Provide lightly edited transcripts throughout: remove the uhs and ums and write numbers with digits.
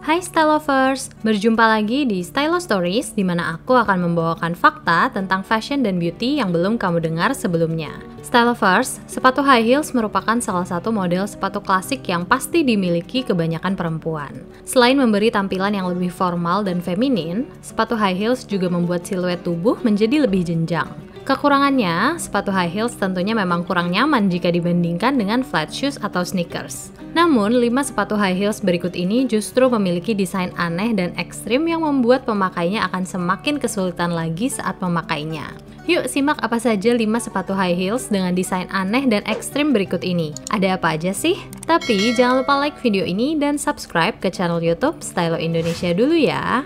Hai Style Lovers, berjumpa lagi di Stylo Stories di mana aku akan membawakan fakta tentang fashion dan beauty yang belum kamu dengar sebelumnya. Style Lovers, sepatu high heels merupakan salah satu model sepatu klasik yang pasti dimiliki kebanyakan perempuan. Selain memberi tampilan yang lebih formal dan feminin, sepatu high heels juga membuat siluet tubuh menjadi lebih jenjang. Kekurangannya, sepatu high heels tentunya memang kurang nyaman jika dibandingkan dengan flat shoes atau sneakers. Namun, 5 sepatu high heels berikut ini justru memiliki desain aneh dan ekstrim yang membuat pemakainya akan semakin kesulitan lagi saat memakainya. Yuk simak apa saja 5 sepatu high heels dengan desain aneh dan ekstrim berikut ini. Ada apa aja sih? Tapi jangan lupa like video ini dan subscribe ke channel YouTube Stylo Indonesia dulu ya.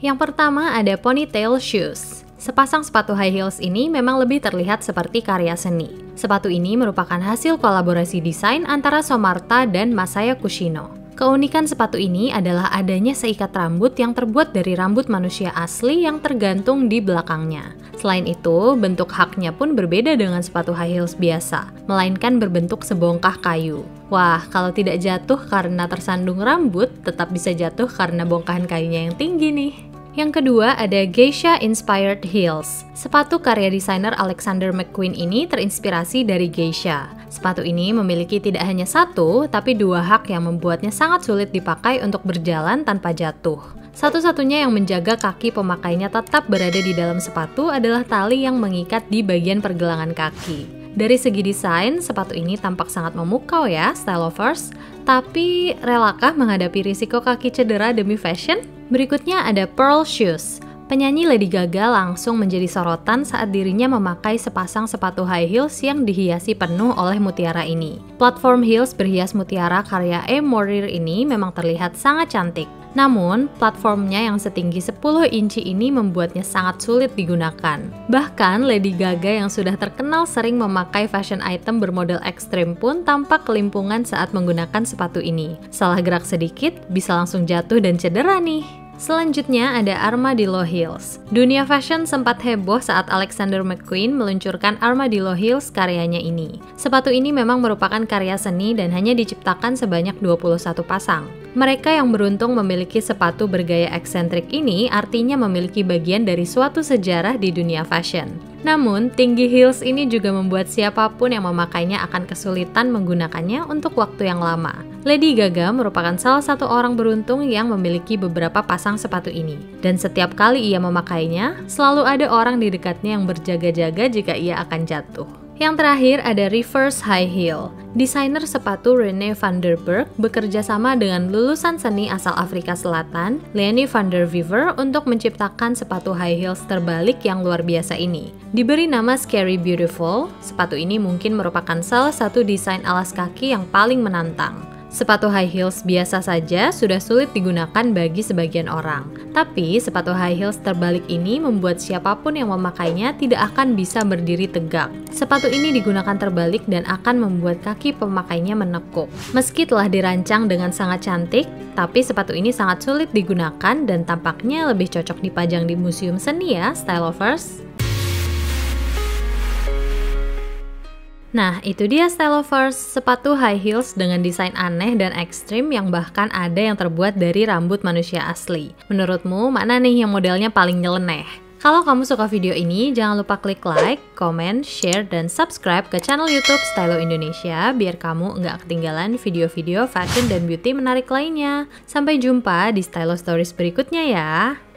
Yang pertama ada ponytail shoes. Sepasang sepatu high heels ini memang lebih terlihat seperti karya seni. Sepatu ini merupakan hasil kolaborasi desain antara Somarta dan Masaya Kushino. Keunikan sepatu ini adalah adanya seikat rambut yang terbuat dari rambut manusia asli yang tergantung di belakangnya. Selain itu, bentuk haknya pun berbeda dengan sepatu high heels biasa, melainkan berbentuk sebongkah kayu. Wah, kalau tidak jatuh karena tersandung rambut, tetap bisa jatuh karena bongkahan kayunya yang tinggi nih. Yang kedua ada Geisha Inspired Heels. Sepatu karya desainer Alexander McQueen ini terinspirasi dari Geisha. Sepatu ini memiliki tidak hanya satu, tapi 2 hak yang membuatnya sangat sulit dipakai untuk berjalan tanpa jatuh. Satu-satunya yang menjaga kaki pemakainya tetap berada di dalam sepatu adalah tali yang mengikat di bagian pergelangan kaki. Dari segi desain, sepatu ini tampak sangat memukau ya, Style Lovers. Tapi, relakah menghadapi risiko kaki cedera demi fashion? Berikutnya ada Pearl Shoes. Penyanyi Lady Gaga langsung menjadi sorotan saat dirinya memakai sepasang sepatu high heels yang dihiasi penuh oleh mutiara ini. Platform heels berhias mutiara karya Emorir ini memang terlihat sangat cantik. Namun, platformnya yang setinggi 10 inci ini membuatnya sangat sulit digunakan. Bahkan, Lady Gaga yang sudah terkenal sering memakai fashion item bermodel ekstrim pun tampak kelimpungan saat menggunakan sepatu ini. Salah gerak sedikit, bisa langsung jatuh dan cedera nih. Selanjutnya ada Armadillo Hills. Dunia fashion sempat heboh saat Alexander McQueen meluncurkan Armadillo Hills karyanya ini. Sepatu ini memang merupakan karya seni dan hanya diciptakan sebanyak 21 pasang. Mereka yang beruntung memiliki sepatu bergaya eksentrik ini artinya memiliki bagian dari suatu sejarah di dunia fashion. Namun, tinggi heels ini juga membuat siapapun yang memakainya akan kesulitan menggunakannya untuk waktu yang lama. Lady Gaga merupakan salah satu orang beruntung yang memiliki beberapa pasang sepatu ini. Dan setiap kali ia memakainya, selalu ada orang di dekatnya yang berjaga-jaga jika ia akan jatuh. Yang terakhir ada Reverse High Heel. Desainer sepatu Rene van der Berg bekerja sama dengan lulusan seni asal Afrika Selatan, Lenny van der Weaver, untuk menciptakan sepatu high heels terbalik yang luar biasa ini. Diberi nama Scary Beautiful, sepatu ini mungkin merupakan salah satu desain alas kaki yang paling menantang. Sepatu high heels biasa saja sudah sulit digunakan bagi sebagian orang. Tapi, sepatu high heels terbalik ini membuat siapapun yang memakainya tidak akan bisa berdiri tegak. Sepatu ini digunakan terbalik dan akan membuat kaki pemakainya menekuk. Meski telah dirancang dengan sangat cantik, tapi sepatu ini sangat sulit digunakan dan tampaknya lebih cocok dipajang di museum seni ya, Style Lovers. Nah, itu dia Style Lovers, sepatu high heels dengan desain aneh dan ekstrim yang bahkan ada yang terbuat dari rambut manusia asli. Menurutmu, mana nih yang modelnya paling nyeleneh? Kalau kamu suka video ini, jangan lupa klik like, comment, share, dan subscribe ke channel YouTube Stylo Indonesia biar kamu nggak ketinggalan video-video fashion dan beauty menarik lainnya. Sampai jumpa di Stylo Stories berikutnya ya!